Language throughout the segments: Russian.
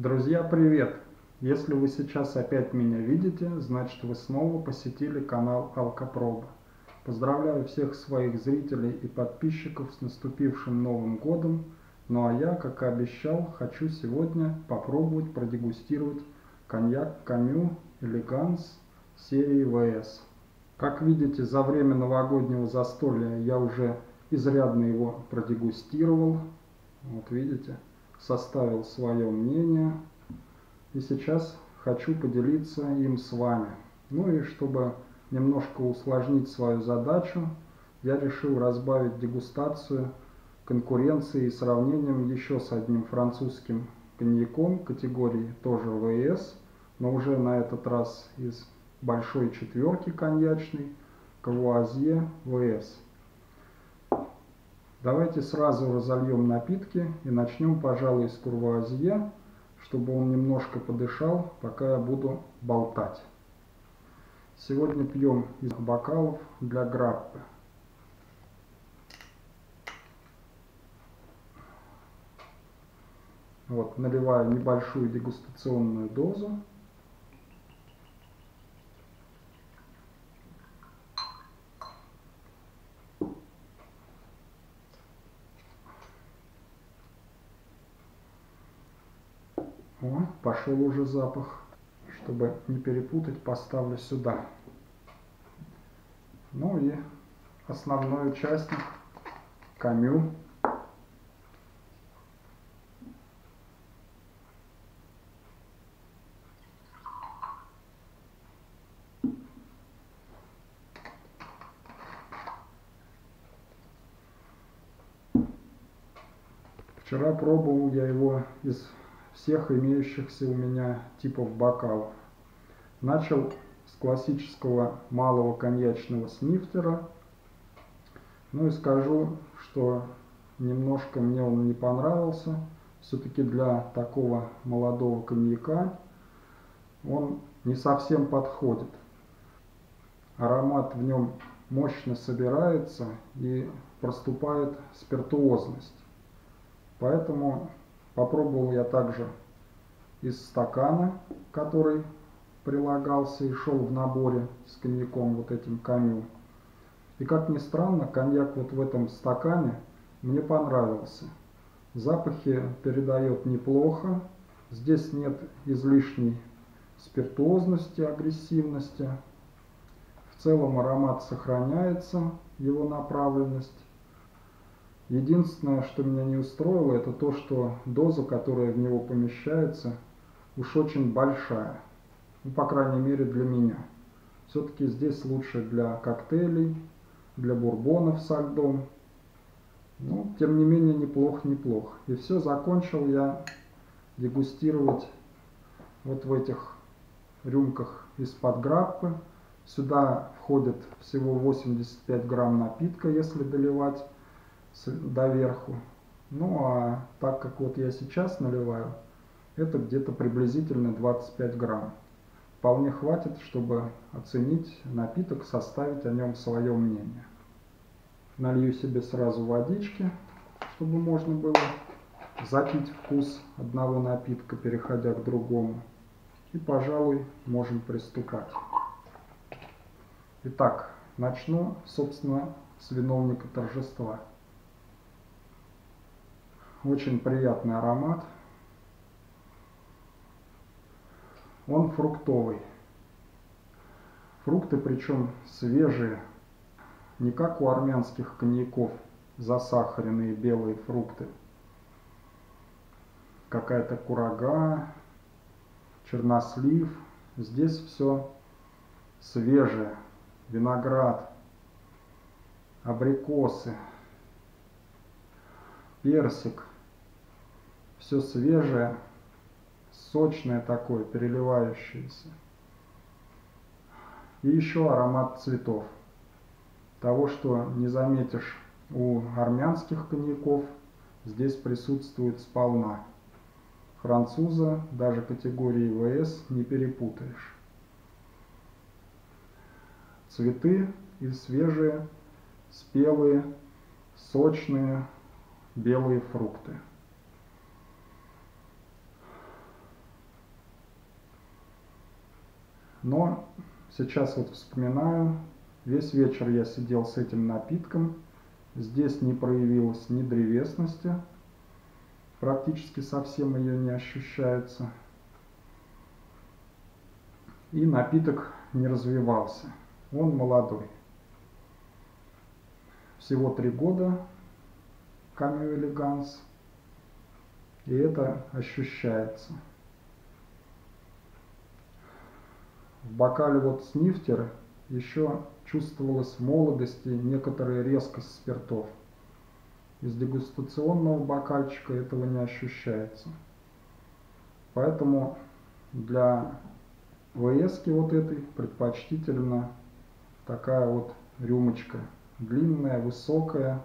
Друзья, привет! Если вы сейчас опять меня видите, значит вы снова посетили канал Алкопроба. Поздравляю всех своих зрителей и подписчиков с наступившим Новым годом. Ну а я, как и обещал, хочу сегодня попробовать продегустировать коньяк Камю Элеганс серии ВС. Как видите, за время новогоднего застолья я уже изрядно его продегустировал. Вот видите, составил свое мнение. И сейчас хочу поделиться им с вами. Ну и чтобы немножко усложнить свою задачу, я решил разбавить дегустацию конкуренцией и сравнением еще с одним французским коньяком категории тоже ВС, но уже на этот раз из большой четверки коньячной, Курвуазье ВС. Давайте сразу разольем напитки и начнем, пожалуй, с Курвуазье, чтобы он немножко подышал, пока я буду болтать. Сегодня пьем из бокалов для граппы. Вот, наливаю небольшую дегустационную дозу. О, пошел уже запах. Чтобы не перепутать, поставлю сюда. Ну и основной участник Камю. Вчера пробовал я его из всех имеющихся у меня типов бокалов. Начал с классического малого коньячного снифтера. Ну и скажу, что немножко мне он не понравился. Все-таки для такого молодого коньяка он не совсем подходит. Аромат в нем мощно собирается и проступает спиртуозность. Поэтому попробовал я также из стакана, который прилагался и шел в наборе с коньяком вот этим Камю. И как ни странно, коньяк вот в этом стакане мне понравился. Запахи передает неплохо. Здесь нет излишней спиртуозности, агрессивности. В целом аромат сохраняется, его направленность. Единственное, что меня не устроило, это то, что доза, которая в него помещается, уж очень большая. Ну, по крайней мере, для меня. Все-таки здесь лучше для коктейлей, для бурбонов со льдом. Ну, тем не менее, неплохо. И все, закончил я дегустировать вот в этих рюмках из-под граппы. Сюда входит всего 85 грамм напитка, если доливать доверху. Ну а так как вот я сейчас наливаю, это где-то приблизительно 25 грамм. Вполне хватит, чтобы оценить напиток, составить о нем свое мнение. Налью себе сразу водички, чтобы можно было запить вкус одного напитка, переходя к другому. И, пожалуй, можем приступать. Итак, начну, собственно, с виновника торжества. Очень приятный аромат. Он фруктовый. Фрукты, причем свежие. Не как у армянских коньяков засахаренные белые фрукты. Какая-то курага, чернослив. Здесь все свежее. Виноград, абрикосы, персик. Все свежее, сочное такое, переливающееся. И еще аромат цветов. Того, что не заметишь у армянских коньяков, здесь присутствует сполна. Француза даже категории ВС не перепутаешь. Цветы и свежие, спелые, сочные белые фрукты. Но сейчас вот вспоминаю, весь вечер я сидел с этим напитком. Здесь не проявилось ни древесности, практически совсем ее не ощущается. И напиток не развивался. Он молодой. Всего 3 года Камю Элеганс. И это ощущается. В бокале вот снифтера еще чувствовалась молодость и некоторая резкость спиртов. Из дегустационного бокальчика этого не ощущается. Поэтому для ВСки вот этой предпочтительно такая вот рюмочка. Длинная, высокая.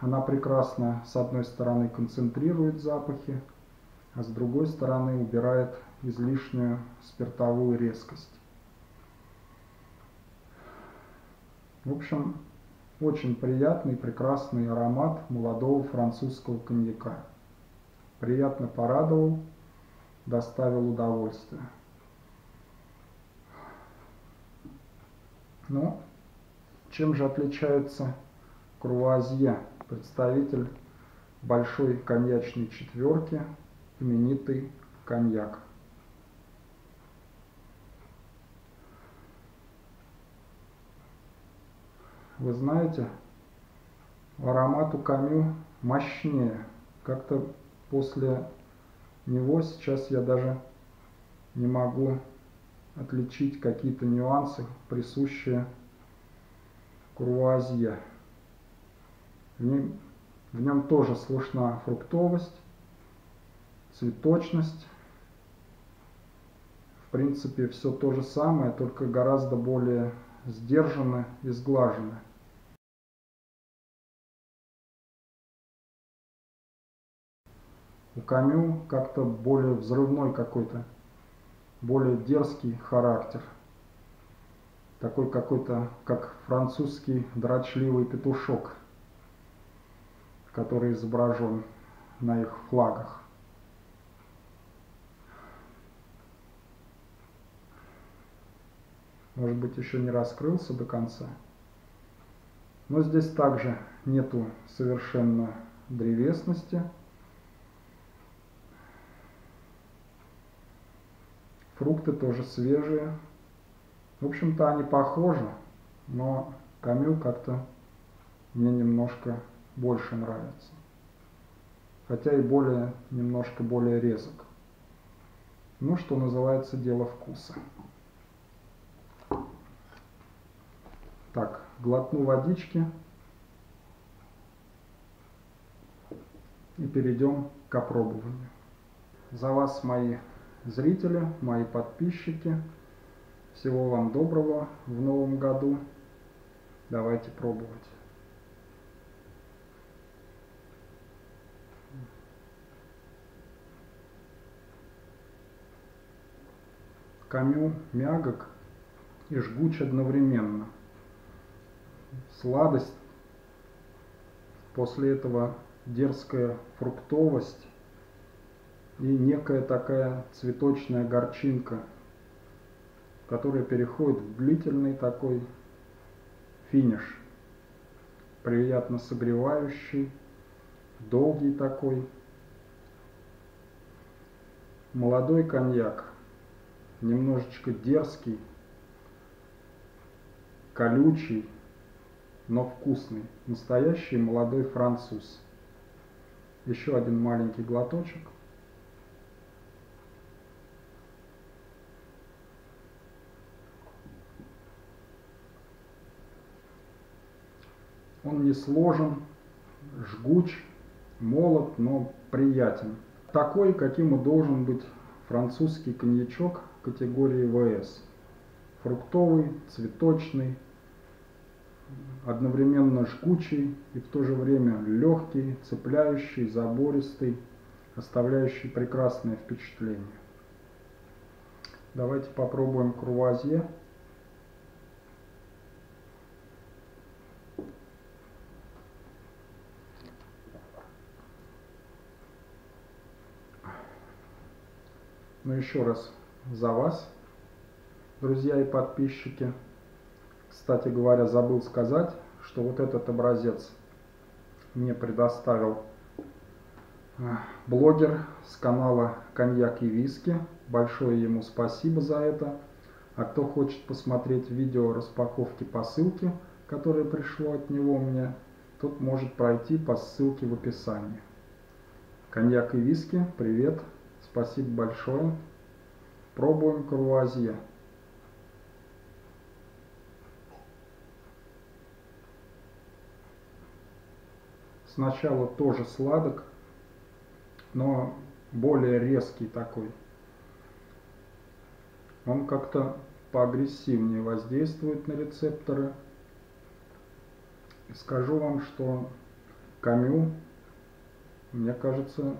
Она прекрасно с одной стороны концентрирует запахи, а с другой стороны убирает излишнюю спиртовую резкость. В общем, очень приятный, прекрасный аромат молодого французского коньяка. Приятно порадовал, доставил удовольствие. Ну, чем же отличается Курвуазье, представитель большой коньячной четверки, именитый коньяк? Вы знаете, аромат у Камю мощнее. Как-то после него сейчас я даже не могу отличить какие-то нюансы, присущие Курвуазье. В нем тоже слышна фруктовость, цветочность. В принципе, все то же самое, только гораздо более сдержанно и сглаженно. У Камю как-то более взрывной какой-то, более дерзкий характер. Такой какой-то, как французский дрочливый петушок, который изображен на их флагах. Может быть, еще не раскрылся до конца. Но здесь также нету совершенно древесности. Фрукты тоже свежие. В общем-то, они похожи, но Камю как-то мне немножко больше нравится. Хотя и немножко более резок. Ну, что называется, дело вкуса. Так, глотну водички и перейдем к опробованию. За вас, мои зрители, мои подписчики. Всего вам доброго в новом году. Давайте пробовать. Камю мягок и жгуч одновременно. Сладость, после этого дерзкая фруктовость и некая такая цветочная горчинка, которая переходит в длительный такой финиш, приятно согревающий, долгий такой. Молодой коньяк, немножечко дерзкий, колючий, но вкусный. Настоящий молодой француз. Еще один маленький глоточек. Он не сложен, жгуч, молод, но приятен. Такой, каким и должен быть французский коньячок категории ВС. Фруктовый, цветочный, одновременно жгучий и в то же время легкий, цепляющий, забористый, оставляющий прекрасное впечатление. Давайте попробуем Курвуазье. Но еще раз за вас, друзья и подписчики. Кстати говоря, забыл сказать, что вот этот образец мне предоставил блогер с канала «Коньяк и виски». Большое ему спасибо за это. А кто хочет посмотреть видео распаковки посылки, которое пришло от него мне, тот может пройти по ссылке в описании. «Коньяк и виски», привет, спасибо большое. Пробуем курвуазье. Сначала тоже сладок, но более резкий такой. Он как-то поагрессивнее воздействует на рецепторы. И скажу вам, что Камю, мне кажется,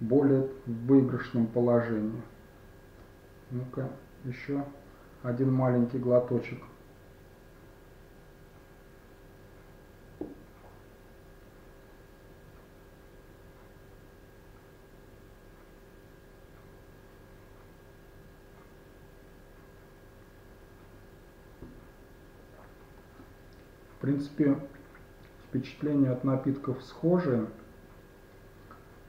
более в выигрышном положении. Ну-ка, еще один маленький глоточек. В принципе, впечатления от напитков схожие.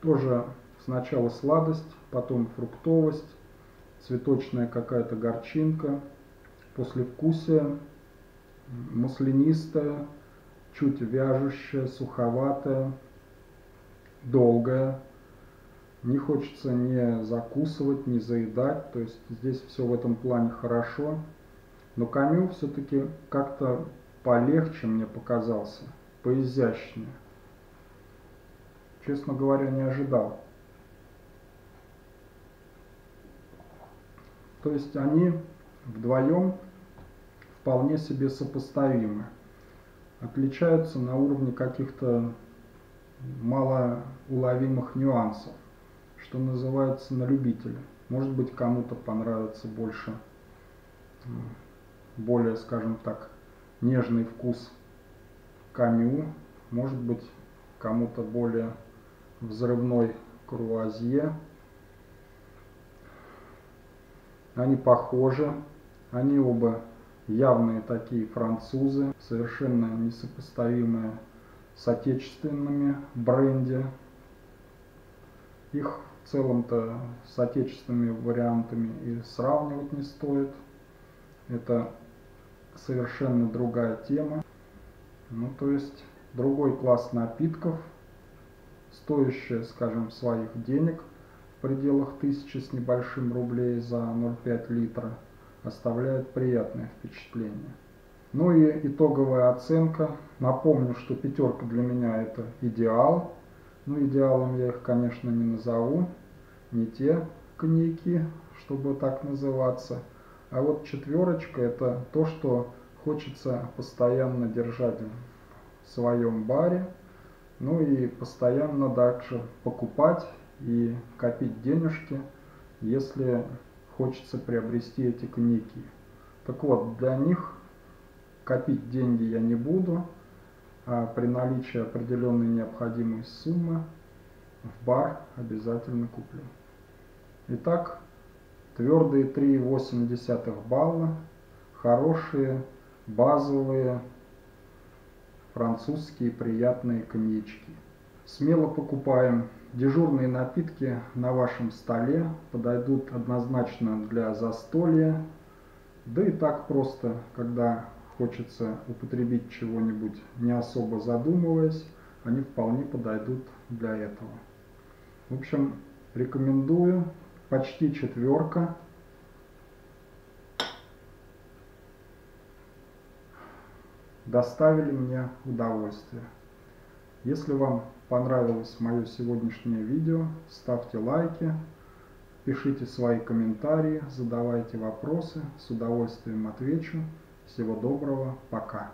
Тоже сначала сладость, потом фруктовость, цветочная какая-то горчинка, послевкусие, маслянистое, чуть вяжущее, суховатое, долгое. Не хочется ни закусывать, ни заедать, то есть здесь все в этом плане хорошо. Но Камю все-таки как-то полегче мне показался, поизящнее. Честно говоря, не ожидал. То есть они вдвоем вполне себе сопоставимы. Отличаются на уровне каких-то малоуловимых нюансов, что называется, на любителя. Может быть, кому-то понравится больше, более, скажем так, нежный вкус Камю, может быть, кому-то более взрывной курвуазье. Они похожи, они оба явные такие французы, совершенно несопоставимые с отечественными бренди. Их в целом-то с отечественными вариантами и сравнивать не стоит. Это совершенно другая тема. Ну, то есть другой класс напитков, стоящие, скажем, своих денег в пределах 1000 с небольшим рублей за 0,5 литра, оставляет приятное впечатление. Ну и итоговая оценка. Напомню, что пятерка для меня это идеал. Ну, идеалом я их, конечно, не назову. Не те коньяки, чтобы так называться. А вот четверочка это то, что хочется постоянно держать в своем баре, ну и постоянно дальше покупать и копить денежки, если хочется приобрести эти коньяки. Так вот, для них копить деньги я не буду, а при наличии определенной необходимой суммы в бар обязательно куплю. Итак, твердые 3,8 балла, хорошие, базовые, французские приятные коньячки. Смело покупаем. Дежурные напитки на вашем столе подойдут однозначно для застолья, да и так просто, когда хочется употребить чего-нибудь, не особо задумываясь, они вполне подойдут для этого. В общем, рекомендую. Почти четверка. Доставили мне удовольствие. Если вам понравилось мое сегодняшнее видео, ставьте лайки, пишите свои комментарии, задавайте вопросы, с удовольствием отвечу. Всего доброго, пока!